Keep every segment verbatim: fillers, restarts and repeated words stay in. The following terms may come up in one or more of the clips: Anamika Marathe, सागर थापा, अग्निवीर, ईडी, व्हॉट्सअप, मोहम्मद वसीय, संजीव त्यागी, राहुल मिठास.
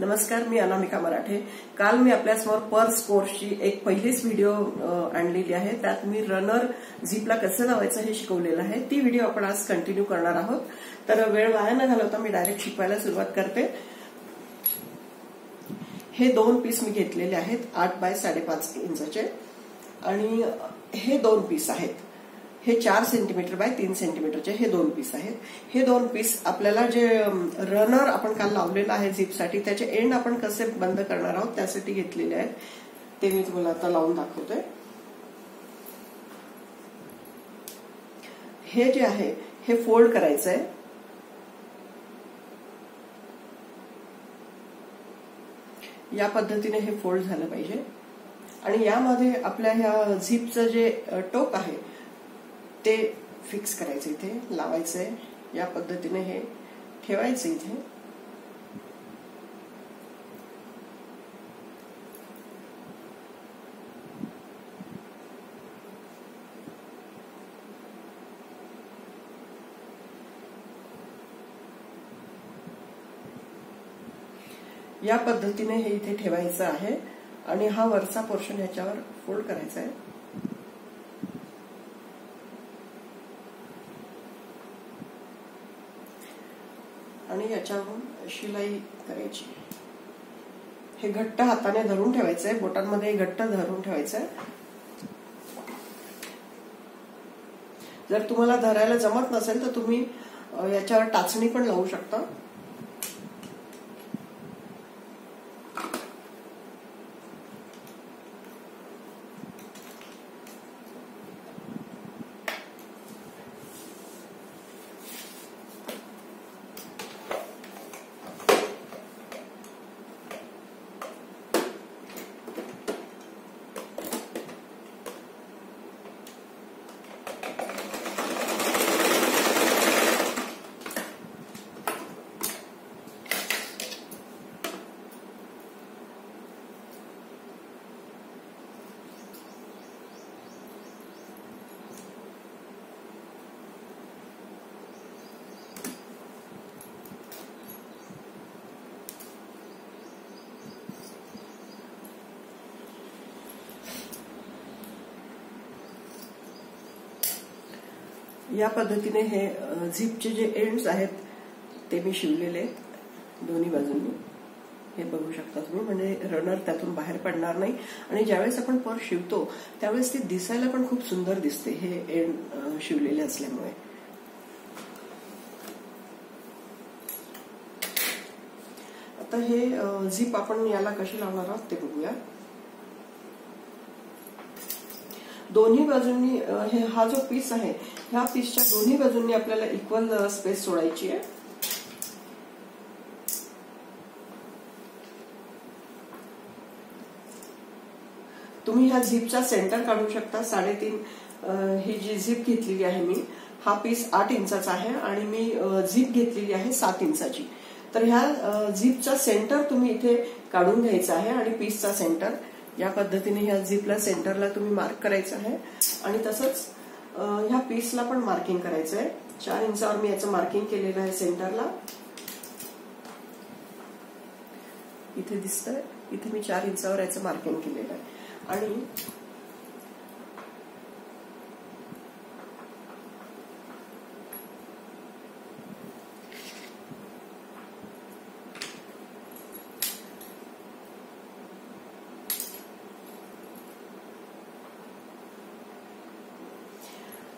नमस्कार, मी अनामिका मराठे। काल मी आपल्यासमोर पर्स कोर्सची एक पहिलीच व्हिडिओ आणलेली आहे। त्यात मी रनर झिपला कसं लावायचं हे शिकवलेलं आहे। ती व्हिडिओ आपण आज कंटिन्यू करणार आहोत। तर वेळ वाया न घालवता मी डायरेक्ट शिकवायला सुरुवात करते। हे दोन पीस मी घेतलेले आहेत, आठ बाय साडेपाच इंचचे, आणि हे दोन पीस आहेत, हे चार सेंटीमीटर बाय तीन सेंटीमीटरचे हे दोन पीस आहेत। हे दोन पीस आपल्याला जे रनर आपण काल लावलेला आहे झिपसाठी, त्याचे एंड आपण कसे बंद करणार आहोत त्यासाठी घेतलेले आहेत। ते मी तुम्हाला आता लावून दाखवते। हे जे आहे हे फोल्ड करायचं आहे, या पद्धतीने हे फोल्ड झालं पाहिजे। आणि यामध्ये आपल्या ह्या झिपचं जे टोक आहे ते फिक्स करायचं, इथे लावायचंय या पद्धतीने, हे ठेवायचं इथे। या पद्धतीने हे इथे ठेवायचं आहे आणि हा वरचा पोर्शन ह्याच्यावर फोल्ड करायचा आहे। याच्यावर शिलाई करायची। हे घट्ट हाताने धरून ठेवायचंय, बोटांमध्ये घट्ट धरून ठेवायचंय। जर तुम्हाला धरायला जमत नसेल तर तुम्ही याच्यावर टाचणी पण लावू शकता। या पद्धतीने हे झिपचे जे एंड्स आहेत ते मी शिवलेले दोन्ही बाजूंनी, हे बघू शकता तुम्ही। म्हणजे रनर त्यातून बाहेर पडणार नाही आणि ज्यावेळेस आपण पर्स शिवतो त्यावेळेस ती दिसायला पण खूप सुंदर दिसते, हे एंड शिवलेले असल्यामुळे। आता हे झिप आपण याला कशी लावणार आहोत ते बघूया। दोन्ही बाजूंनी हे हा जो पीस आहे ह्या पीसच्या दोन्ही बाजूंनी आपल्याला इक्वल स्पेस सोडायची आहे। तुम्ही ह्या झिपचा सेंटर काढू शकता। साडेतीन ही जी झिप घेतलेली आहे मी, हा पीस आठ इंचाचा आहे आणि मी झिप घेतलेली आहे सात इंचाची। तर ह्या झिपचा सेंटर तुम्ही इथे काढून घ्यायचा आहे आणि पीसचा सेंटर या पद्धतीने ह्या झिपला सेंटरला तुम्ही मार्क करायचं आहे आणि तसंच ह्या पीसला पण मार्किंग करायचं आहे। चार इंचावर मी याचं मार्किंग केलेलं आहे सेंटरला, इथे दिसतंय, इथे मी चार इंचावर याचं मार्किंग केलेलं आहे। आणि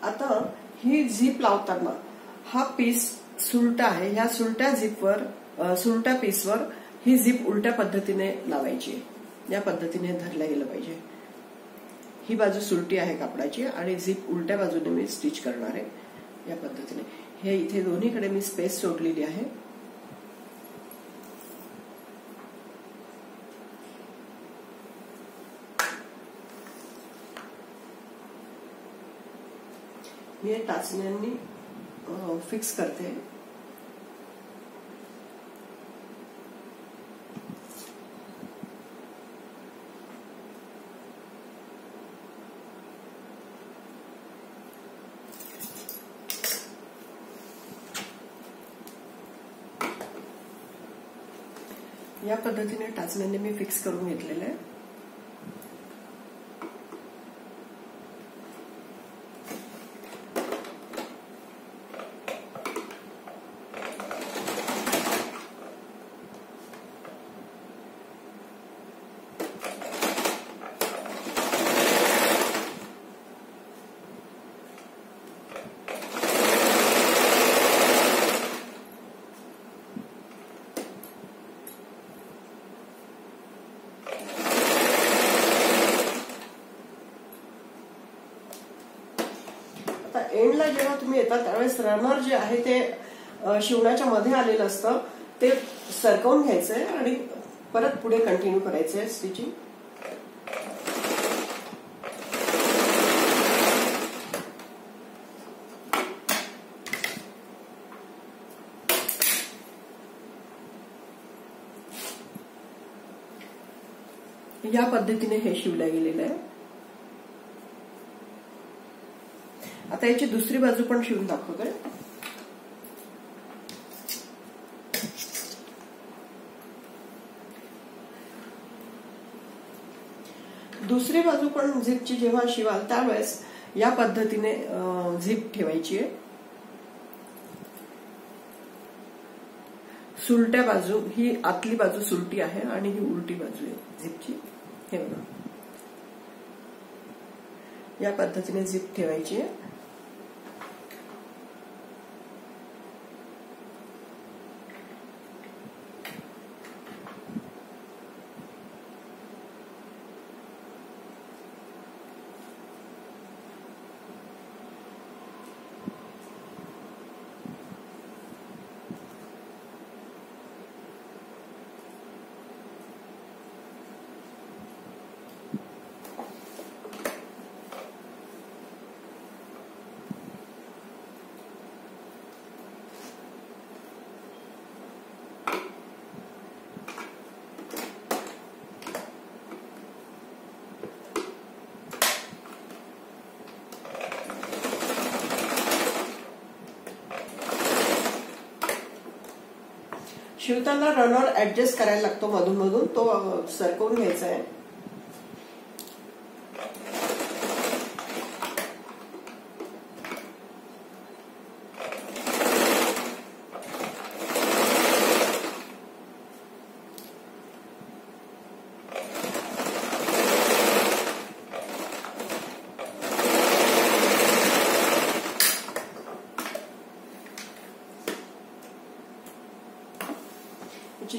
आता ही झिप लावताना हा पीस सुलटा आहे, ह्या सुलट्या झिपवर सुलट्या पीसवर ही झिप उलट्या पद्धतीने लावायची, या पद्धतीने धरल्या गेलं पाहिजे। ही बाजू सुलटी आहे कापडाची आणि झिप उलट्या बाजूने मी स्टिच करणार आहे या पद्धतीने। हे इथे दोन्हीकडे मी स्पेस सोडलेली आहे। मी टाचण्यांनी फिक्स करते। या पद्धतीने टाचण्याने मी फिक्स करून घेतलेलं आहे. एंडला जेव्हा तुम्ही येतात त्यावेळेस रनर जे आहे ते शिवणाच्या मध्ये आलेलं असतं ते सरकवून घ्यायचंय आणि परत पुढे कंटिन्यू करायचंय स्टिचिंग. या पद्धतीने हे शिवलं गेलेलं आहे. आता याची दुसरी बाजू पण शिवून दाखवतोय. दुसरी बाजू पण झिपची जेव्हा शिवाल त्यावेळेस या पद्धतीने झिप ठेवायची आहे. सुलट्या बाजू ही आतली बाजू सुलटी आहे आणि ही उलटी बाजू आहे झिपची. हे बघा या पद्धतीने झिप ठेवायची आहे. शिवताना रनर ऍडजस्ट करायला लागतो मधून मधून तो सरकवून घ्यायचा आहे.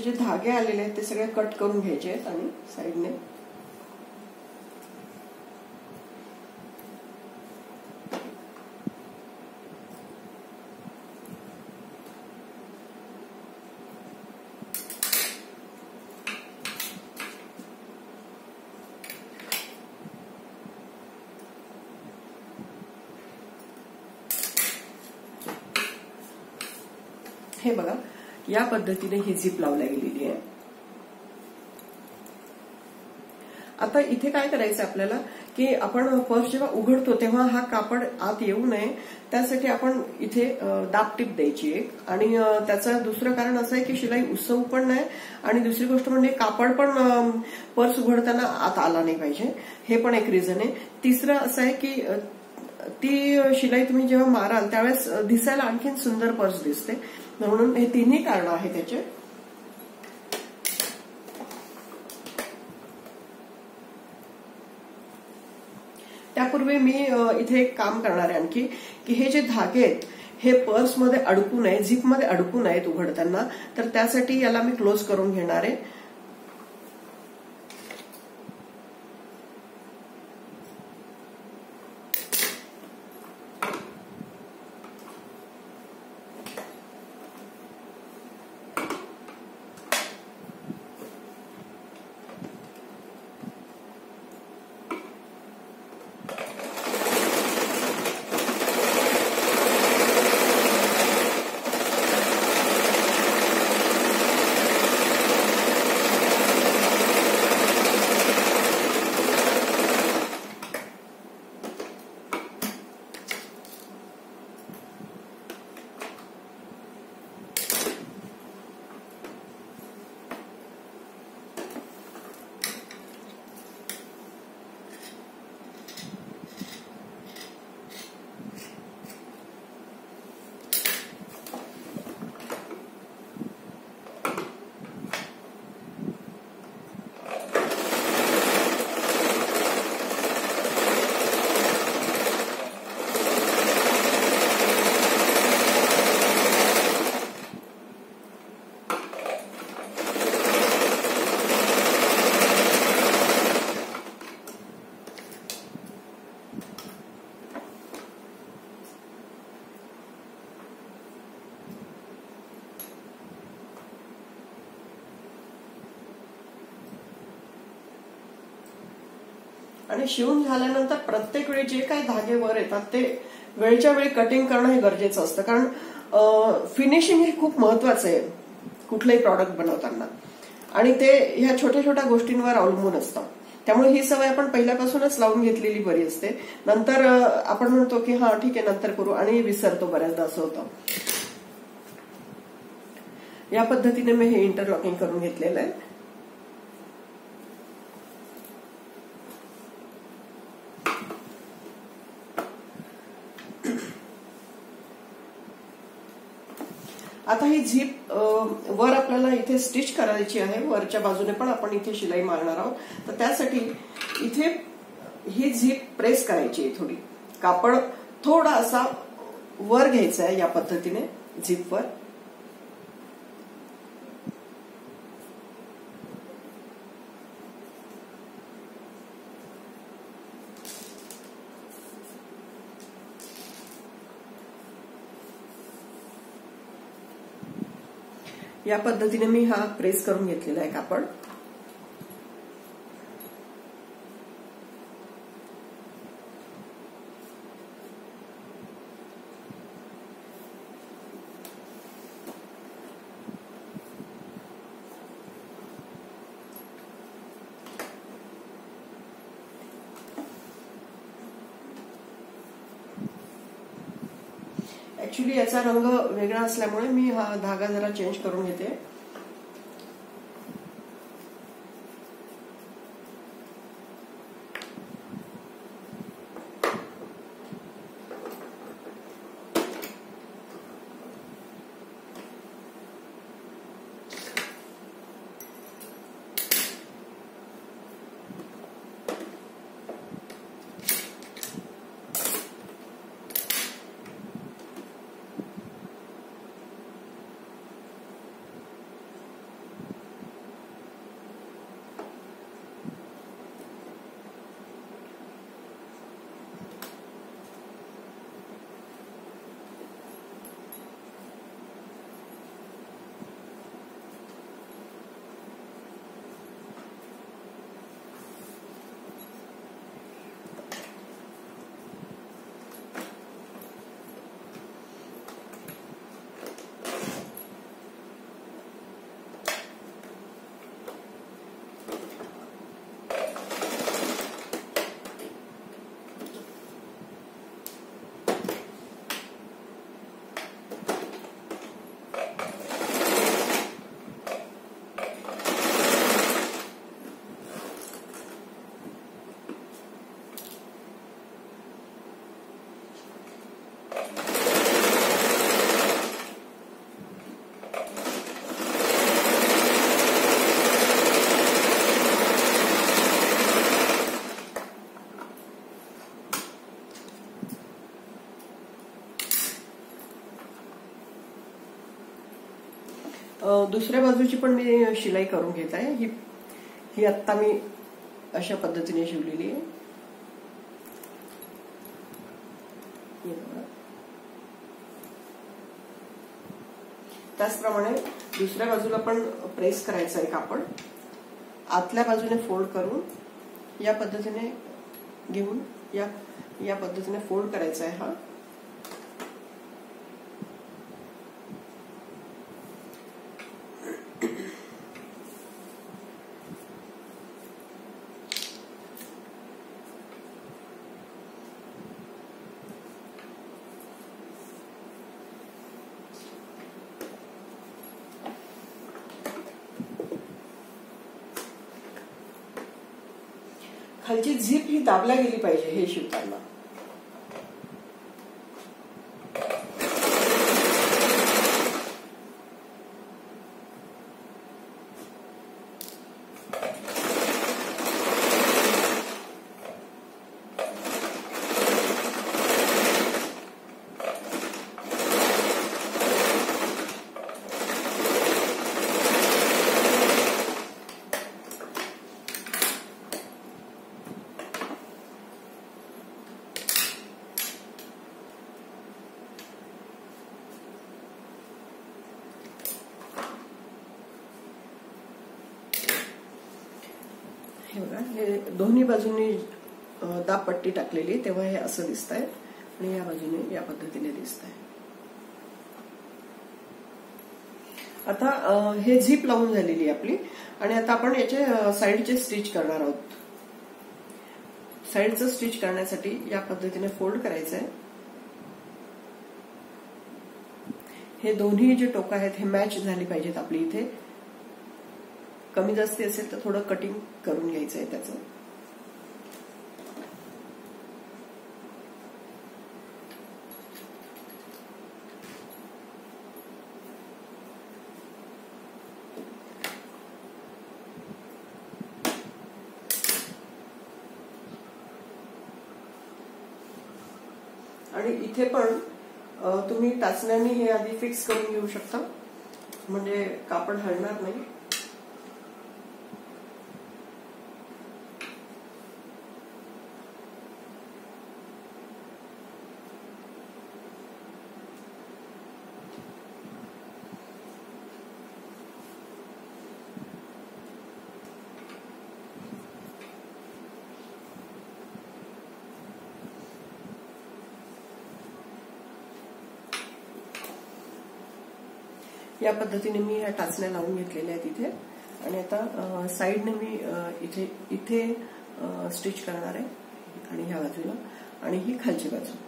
जे धागे आलेले आहेत ते सगळे कट करून घ्यायचे आहेत आणि साईडने हे बघा या पद्धतीने ही झिप लावल्या गेलेली आहे. आता इथे काय करायचं आपल्याला की आपण पर्स जेव्हा उघडतो तेव्हा हा कापड आत येऊ नये त्यासाठी आपण इथे दाब टिप द्यायची एक. आणि त्याचं दुसरं कारण असं आहे की शिलाई उसवू पण नाही आणि दुसरी गोष्ट म्हणजे कापड पण पर्स उघडताना आत आला नाही पाहिजे. हे पण एक रिझन आहे. तिसरं असं आहे की ती शिलाई तुम्ही जेव्हा माराल त्यावेळेस दिसायला आणखीन सुंदर पर्स दिसते. म्हणून हे तिन्ही कारण आहे त्याचे. त्यापूर्वी मी इथे एक काम करणार आहे आणखी की हे जे धागे आहेत हे पर्स मध्ये अडकू नये झिप मध्ये अडकू नयेत उघडताना तर त्यासाठी याला मी क्लोज करून घेणार आहे. आणि शिवून झाल्यानंतर प्रत्येक वेळी जे काही धागे वर येतात ते वेळच्या वेळी कटिंग करणं हे गरजेचं असतं, कारण फिनिशिंग हे खूप महत्वाचं आहे कुठलेही प्रॉडक्ट बनवताना आणि ते ह्या छोट्या छोट्या गोष्टींवर अवलंबून असतं. त्यामुळे ही सवय आपण पहिल्यापासूनच लावून घेतलेली बरी असते. नंतर आपण म्हणतो की हा ठीक आहे नंतर करू आणि विसरतो, बऱ्याचदा असं होतं. या पद्धतीने मी हे इंटरलॉकिंग करून घेतलेलं आहे. आता ही झीप वर आपल्याला इथे स्टिच करायची आहे, वरच्या बाजूने पण आपण इथे शिलाई मारणार आहोत. तर त्यासाठी इथे ही झीप प्रेस करायची आहे, थोडी कापड थोडा असा वर घ्यायचा आहे या पद्धतीने झीप वर. या पद्धतीने मी हा प्रेस करून घेतलेला आहे कापड. ऍक्च्युली याचा रंग वेगळा असल्यामुळे मी हा धागा जरा चेंज करून घेते. दुसऱ्या बाजूची पण मी शिलाई करून घेत आहे. ही ही आता मी अशा पद्धतीने शिवलेली आहे. त्याचप्रमाणे दुसऱ्या बाजूला पण प्रेस करायचं आहे कापड, आतल्या बाजूने फोल्ड करून या पद्धतीने घेऊन या या पद्धतीने फोल्ड करायचा आहे. हा खालची झीप ही दाबला गेली पाहिजे हे शिवताना. दोन्ही बाजूनी दाब पट्टी टाकलेली तेव्हा हे असं दिसत आहे आणि या बाजूने या पद्धतीने दिसत आहे। आता हे झीप लावून झालेली आपली आणि आता आपण याचे साइडचे स्टिच करणार आहोत। साइडचं स्टिच करण्यासाठी या पद्धतीने फोल्ड करायचं आहे। हे दोन्ही जे टोक आहेत हे मॅच झाले पाहिजेत। आपली इथे कमी जास्त असेल तर थोडं कटिंग करून घ्यायचं आहे त्याचं। आणि इथे पण तुम्ही टाचण्याने हे आधी फिक्स करून घेऊ शकता म्हणजे कापड हलणार नाही। या पद्धतीने मी ह्या टाचण्या लावून घेतलेल्या आहेत इथे आणि आता साइडने मी इथे इथे स्टिच करणार आहे आणि ह्या बाजूला आणि ही खालची बाजू।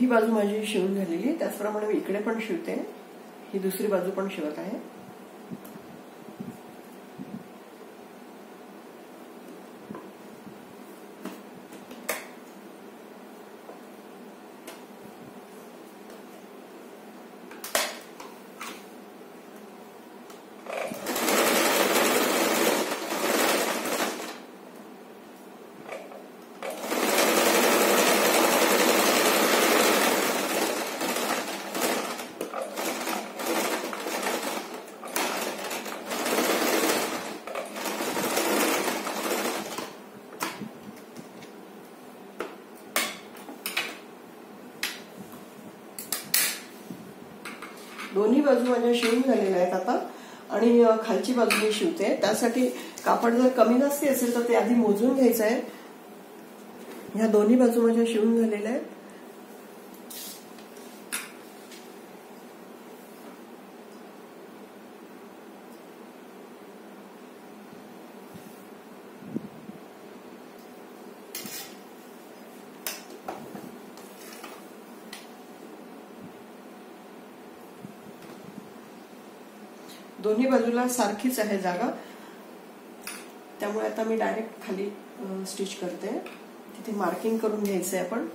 ही बाजू माझी शिवून झालेली, त्याचप्रमाणे मी इकडे पण शिवते। ही दुसरी बाजू पण शिवत आहे। दोन्ही बाजू माझ्या शिवून झालेल्या आहेत आता आणि खालची बाजू मी शिवते। त्यासाठी कापड जर कमी जास्त असेल तर ते आधी मोजून घ्यायचं आहे। ह्या दोन्ही बाजू माझ्या शिवून झालेल्या आहेत। दोन्ही बाजूला सारखीच आहे जागा, त्यामुळे आता मी डायरेक्ट खाली स्टिच करते। तिथे मार्किंग करून घ्यायचंय आपण।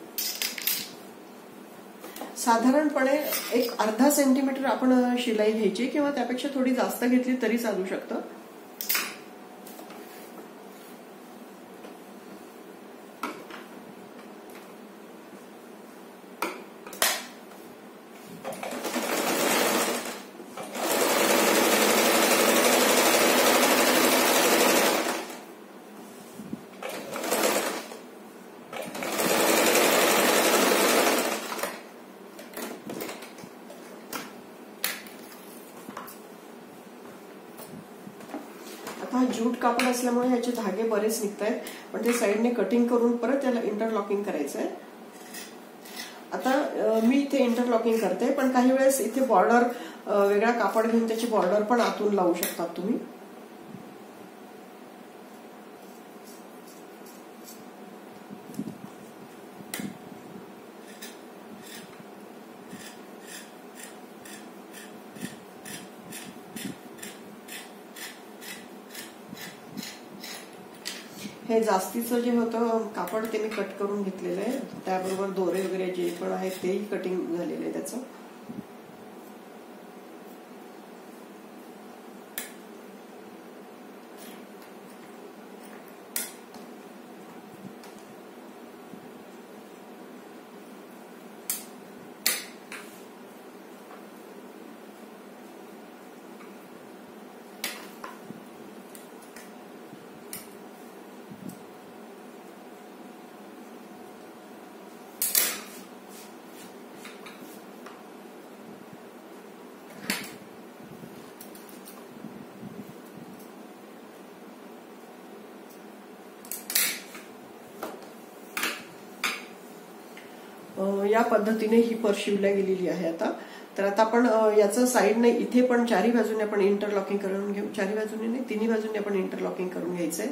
साधारणपणे एक अर्धा सेंटीमीटर आपण शिलाई घ्यायची किंवा त्यापेक्षा थोडी जास्त घेतली तरी चालू शकतं। जूट कापड असल्यामुळे याचे धागे बरेच निघतायत, पण ते साइडने कटिंग करून परत त्याला इंटरलॉकिंग करायचं आहे। आता मी इथे इंटरलॉकिंग करते, पण काही वेळेस इथे बॉर्डर वेगळा कापड घेऊन त्याची बॉर्डर पण आतून लावू शकता तुम्ही। हे जास्तीचं जे होतं कापड ते मी कट करून घेतलेलं आहे, त्याबरोबर दोरे वगैरे जे पण आहे तेही कटिंग झालेलं आहे त्याचं. या पद्धतीने ही पर्स शिवली गेलेली आहे आता. तर आता आपण याचं साइड ने इथे पण चारी बाजूने आपण इंटरलॉकिंग करून घेऊ. चारी बाजूने नाही, तिन्ही बाजूने आपण इंटरलॉकिंग करून घ्यायचंय.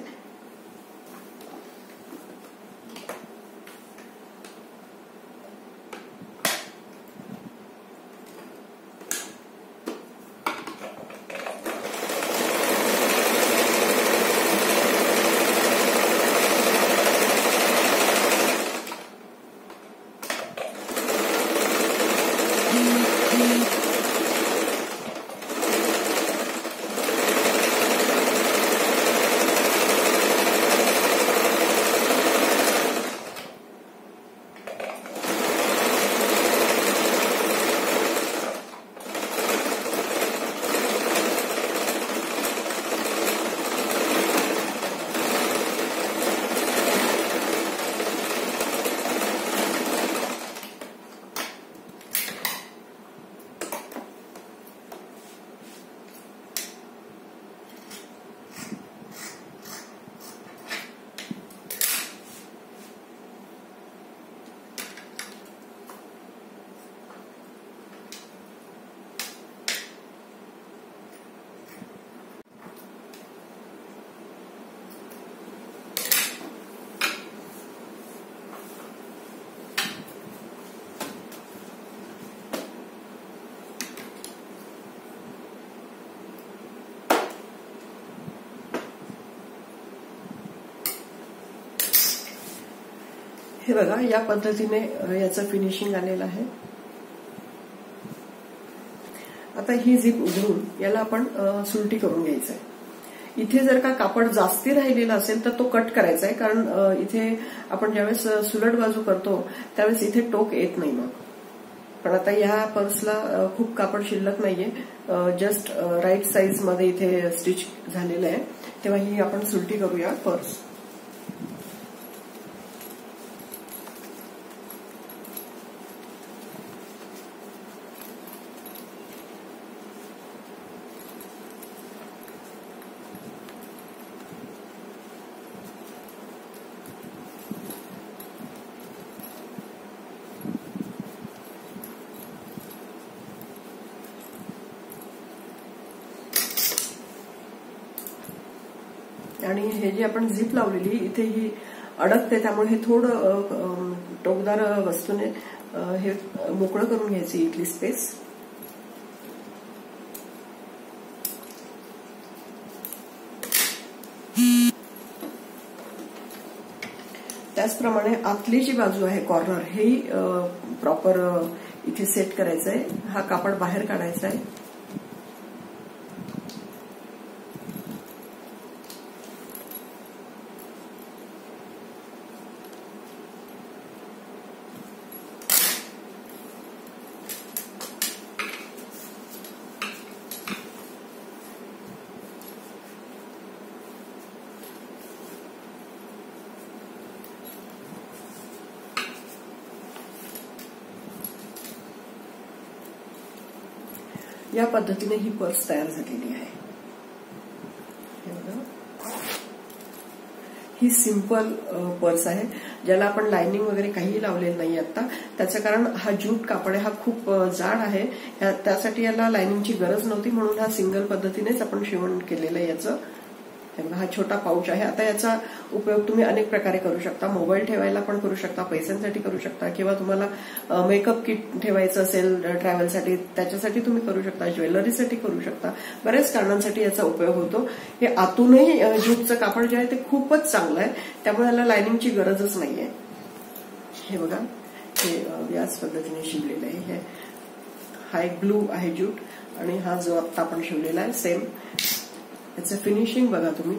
हे बघा या पद्धतीने याचं फिनिशिंग आलेलं आहे. आता ही झिप उघडून याला आपण सुलटी करून घ्यायचंय. इथे जर का कापड जास्ती राहिलेला असेल तर तो कट करायचा आहे, कारण इथे आपण ज्यावेळेस सुलट बाजू करतो त्यावेळेस इथे टोक येत नाही मग. पण आता या पर्सला खूप कापड शिल्लक नाहीये, जस्ट राईट साईज मध्ये इथे स्टिच झालेलं आहे, तेव्हा ही आपण सुलटी करूया पर्स. आणि हे जी आपण झिप लावलेली इथे ही अडकते, त्यामुळे हे थोडं टोकदार वस्तूने हे मोकळं करून घ्यायची इथली स्पेस. त्याचप्रमाणे आतली जी बाजू आहे कॉर्नर, हेही प्रॉपर इथे सेट करायचं आहे. हा कापड बाहेर काढायचा आहे. या पद्धतीने ही पर्स तयार झालेली आहे. ही सिंपल पर्स आहे ज्याला आपण लाइनिंग वगैरे काही लावलेलं नाही आता, त्याचं कारण हा जूट कापड हा खूप जाड आहे, त्यासाठी याला लाइनिंगची गरज नव्हती, म्हणून हा सिंगल पद्धतीनेच आपण शिवण केलेलं आहे याचं. हे बघा हा छोटा पाऊच आहे। आता याचा उपयोग तुम्ही अनेक प्रकारे करू शकता, मोबाईल ठेवायला पण करू शकता, पैशांसाठी करू शकता, किंवा तुम्हाला मेकअप किट ठेवायचं असेल ट्रॅव्हलसाठी त्याच्यासाठी तुम्ही करू शकता, ज्वेलरीसाठी करू शकता, बऱ्याच कारणांसाठी याचा उपयोग होतो। हे आतूनही ज्यूटचं कापड जे आहे ते खूपच चांगलं आहे, त्यामुळे याला लाइनिंगची गरजच नाहीये। हे बघा हे व्यास पद्धतीने शिवलेलं आहे, हा एक ब्लू आहे ज्यूट आणि हा जो आता आपण शिवलेला आहे सेम। याचं फिनिशिंग बघा तुम्ही,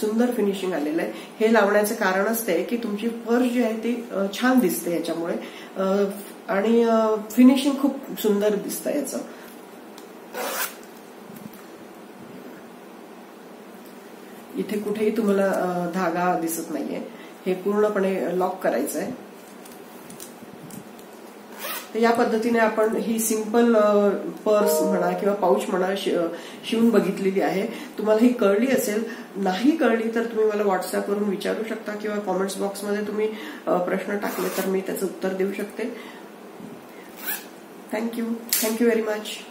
सुंदर फिनिशिंग आलेलं आहे। हे लावण्याचं कारण असते की तुमची फर्श जी आहे ती छान दिसते याच्यामुळे, आणि फिनिशिंग खूप सुंदर दिसतं याचं। इथे कुठेही तुम्हाला धागा दिसत नाहीये, हे पूर्णपणे लॉक करायचं आहे। तर या पद्धतीने आपण ही सिंपल पर्स म्हणा किंवा पाऊच म्हणा शिवून बघितलेली आहे। तुम्हाला ही कळली असेल, नाही कळली तर तुम्ही मला व्हॉट्सअप वरून विचारू शकता किंवा कॉमेंट्स बॉक्समध्ये तुम्ही प्रश्न टाकले तर मी त्याचं उत्तर देऊ शकते। Thank you thank you very much.